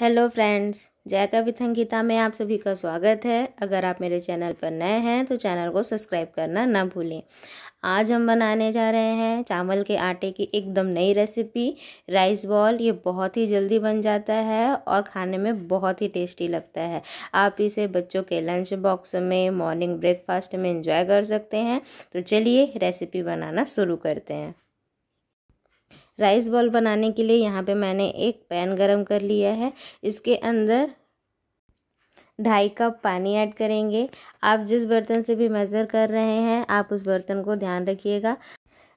Hello friends, JICA with Ankita में आप सभी का स्वागत है। अगर आप मेरे चैनल पर नए हैं तो चैनल को सब्सक्राइब करना ना भूलें। आज हम बनाने जा रहे हैं चावल के आटे की एकदम नई रेसिपी राइस बॉल। ये बहुत ही जल्दी बन जाता है और खाने में बहुत ही टेस्टी लगता है। आप इसे बच्चों के लंच बॉक्स में, मॉर्निंग ब्रेकफास्ट में एंजॉय कर सकते हैं। तो चलिए रेसिपी बनाना शुरू करते हैं। राइस बॉल बनाने के लिए यहाँ पे मैंने एक पैन गरम कर लिया है। इसके अंदर 2.5 कप पानी ऐड करेंगे। आप जिस बर्तन से भी मेज़र कर रहे हैं आप उस बर्तन को ध्यान रखिएगा।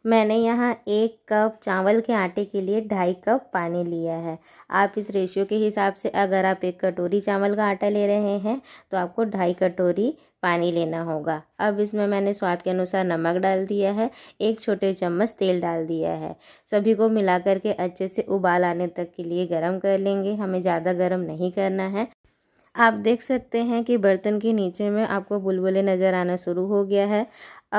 मैंने यहाँ 1 कप चावल के आटे के लिए 2.5 कप पानी लिया है। आप इस रेशियो के हिसाब से, अगर आप 1 कटोरी चावल का आटा ले रहे हैं तो आपको 2.5 कटोरी पानी लेना होगा। अब इसमें मैंने स्वाद के अनुसार नमक डाल दिया है, 1 छोटे चम्मच तेल डाल दिया है। सभी को मिलाकर के अच्छे से उबाल आने तक के लिए गर्म कर लेंगे। हमें ज़्यादा गर्म नहीं करना है। आप देख सकते हैं कि बर्तन के नीचे में आपको बुलबुले नज़र आना शुरू हो गया है।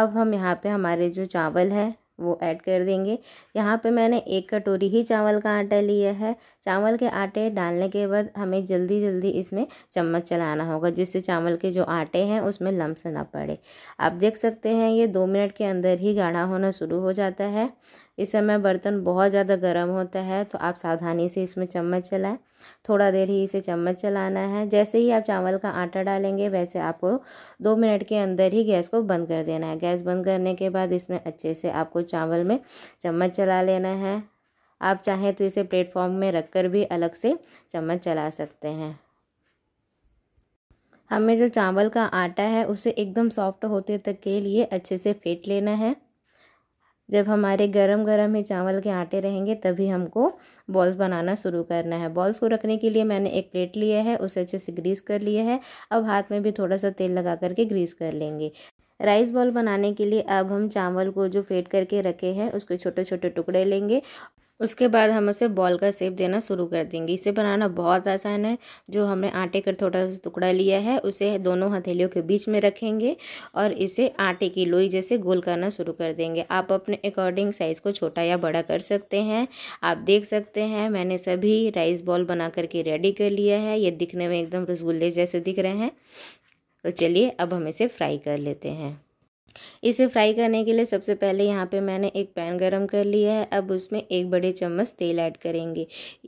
अब हम यहाँ पे हमारे जो चावल है वो ऐड कर देंगे। यहाँ पे मैंने 1 कटोरी ही चावल का आटा लिया है। चावल के आटे डालने के बाद हमें जल्दी जल्दी इसमें चम्मच चलाना होगा, जिससे चावल के जो आटे हैं उसमें लम्स ना पड़े। आप देख सकते हैं ये 2 मिनट के अंदर ही गाढ़ा होना शुरू हो जाता है। इस समय बर्तन बहुत ज़्यादा गर्म होता है, तो आप सावधानी से इसमें चम्मच चलाएं। थोड़ा देर ही इसे चम्मच चलाना है। जैसे ही आप चावल का आटा डालेंगे वैसे आपको 2 मिनट के अंदर ही गैस को बंद कर देना है। गैस बंद करने के बाद इसमें अच्छे से आपको चावल में चम्मच चला लेना है। आप चाहें तो इसे प्लेटफॉर्म में रखकर भी अलग से चम्मच चला सकते हैं। हमें जो चावल का आटा है उसे एकदम सॉफ्ट होते तक के लिए अच्छे से फेंट लेना है। जब हमारे गरम गरम ही चावल के आटे रहेंगे तभी हमको बॉल्स बनाना शुरू करना है। बॉल्स को रखने के लिए मैंने एक प्लेट लिया है, उसे अच्छे से ग्रीस कर लिया है। अब हाथ में भी थोड़ा सा तेल लगा करके ग्रीस कर लेंगे। राइस बॉल बनाने के लिए अब हम चावल को जो फेंट करके रखे हैं उसके छोटे छोटे टुकड़े लेंगे। उसके बाद हम उसे बॉल का शेप देना शुरू कर देंगे। इसे बनाना बहुत आसान है। जो हमने आटे का थोड़ा सा टुकड़ा लिया है उसे दोनों हथेलियों के बीच में रखेंगे और इसे आटे की लोई जैसे गोल करना शुरू कर देंगे। आप अपने अकॉर्डिंग साइज़ को छोटा या बड़ा कर सकते हैं। आप देख सकते हैं मैंने सभी राइस बॉल बना करके रेडी कर लिया है। ये दिखने में एकदम रसगुल्ले जैसे दिख रहे हैं। तो चलिए अब हम इसे फ्राई कर लेते हैं। इसे फ्राई करने के लिए सबसे पहले यहाँ पे मैंने एक पैन गरम कर लिया है। अब उसमें 1 बड़े चम्मच तेल ऐड करेंगे।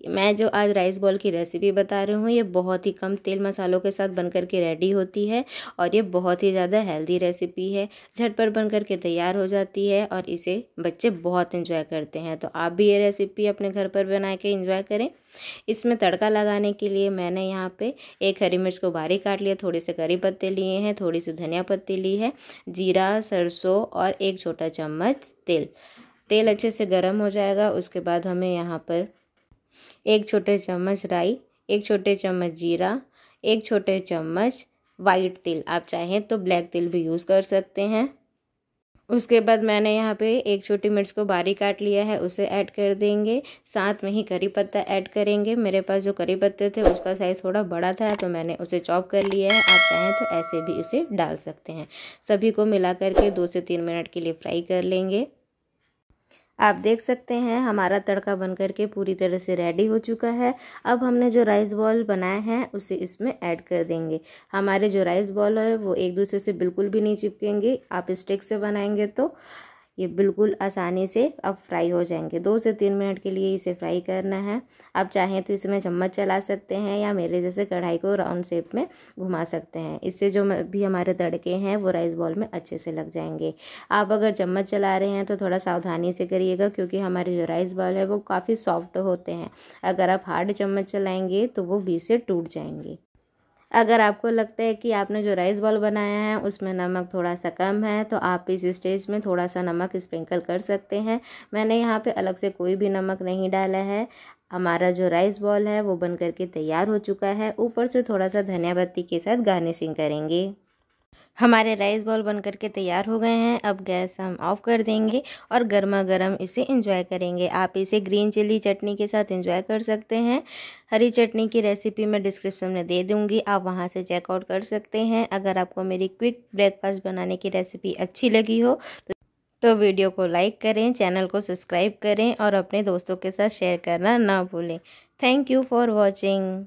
मैं जो आज राइस बॉल की रेसिपी बता रही हूँ ये बहुत ही कम तेल मसालों के साथ बनकर के रेडी होती है और ये बहुत ही ज़्यादा हेल्दी रेसिपी है। झटपट बनकर के तैयार हो जाती है और इसे बच्चे बहुत एंजॉय करते हैं। तो आप भी ये रेसिपी अपने घर पर बना के एंजॉय करें। इसमें तड़का लगाने के लिए मैंने यहाँ पे 1 हरी मिर्च को बारीक काट लिया, थोड़े से करी पत्ते लिए हैं, थोड़ी सी धनिया पत्ती ली है, जीरा, सरसों और 1 छोटा चम्मच तेल। तेल अच्छे से गर्म हो जाएगा। उसके बाद हमें यहाँ पर 1 छोटे चम्मच राई, 1 छोटे चम्मच जीरा, 1 छोटे चम्मच वाइट तिल, आप चाहें तो ब्लैक तिल भी यूज़ कर सकते हैं। उसके बाद मैंने यहाँ पे 1 छोटी मिर्च को बारीक काट लिया है, उसे ऐड कर देंगे। साथ में ही करी पत्ता ऐड करेंगे। मेरे पास जो करी पत्ते थे उसका साइज़ थोड़ा बड़ा था तो मैंने उसे चॉप कर लिया है। आप चाहें तो ऐसे भी इसे डाल सकते हैं। सभी को मिला करके 2 से 3 मिनट के लिए फ्राई कर लेंगे। आप देख सकते हैं हमारा तड़का बन करके पूरी तरह से रेडी हो चुका है। अब हमने जो राइस बॉल बनाए हैं उसे इसमें ऐड कर देंगे। हमारे जो राइस बॉल है वो एक दूसरे से बिल्कुल भी नहीं चिपकेंगे। आप स्टिक से बनाएंगे तो ये बिल्कुल आसानी से अब फ्राई हो जाएंगे। 2 से 3 मिनट के लिए इसे फ्राई करना है। आप चाहें तो इसमें चम्मच चला सकते हैं या मेरे जैसे कढ़ाई को राउंड शेप में घुमा सकते हैं। इससे जो भी हमारे तड़के हैं वो राइस बॉल में अच्छे से लग जाएंगे। आप अगर चम्मच चला रहे हैं तो थोड़ा सावधानी से करिएगा, क्योंकि हमारे जो राइस बॉल है वो काफ़ी सॉफ्ट होते हैं। अगर आप हार्ड चम्मच चलाएँगे तो वो बीच से टूट जाएंगे। अगर आपको लगता है कि आपने जो राइस बॉल बनाया है उसमें नमक थोड़ा सा कम है तो आप इस स्टेज में थोड़ा सा नमक स्प्रिंकल कर सकते हैं। मैंने यहाँ पे अलग से कोई भी नमक नहीं डाला है। हमारा जो राइस बॉल है वो बन करके तैयार हो चुका है। ऊपर से थोड़ा सा धनिया पत्ती के साथ गार्निशिंग करेंगे। हमारे राइस बॉल बन करके तैयार हो गए हैं। अब गैस हम ऑफ कर देंगे और गर्मा गर्म इसे एंजॉय करेंगे। आप इसे ग्रीन चिली चटनी के साथ एंजॉय कर सकते हैं। हरी चटनी की रेसिपी मैं डिस्क्रिप्शन में दे दूंगी, आप वहां से चेकआउट कर सकते हैं। अगर आपको मेरी क्विक ब्रेकफास्ट बनाने की रेसिपी अच्छी लगी हो तो वीडियो को लाइक करें, चैनल को सब्सक्राइब करें और अपने दोस्तों के साथ शेयर करना ना भूलें। Thank you for watching.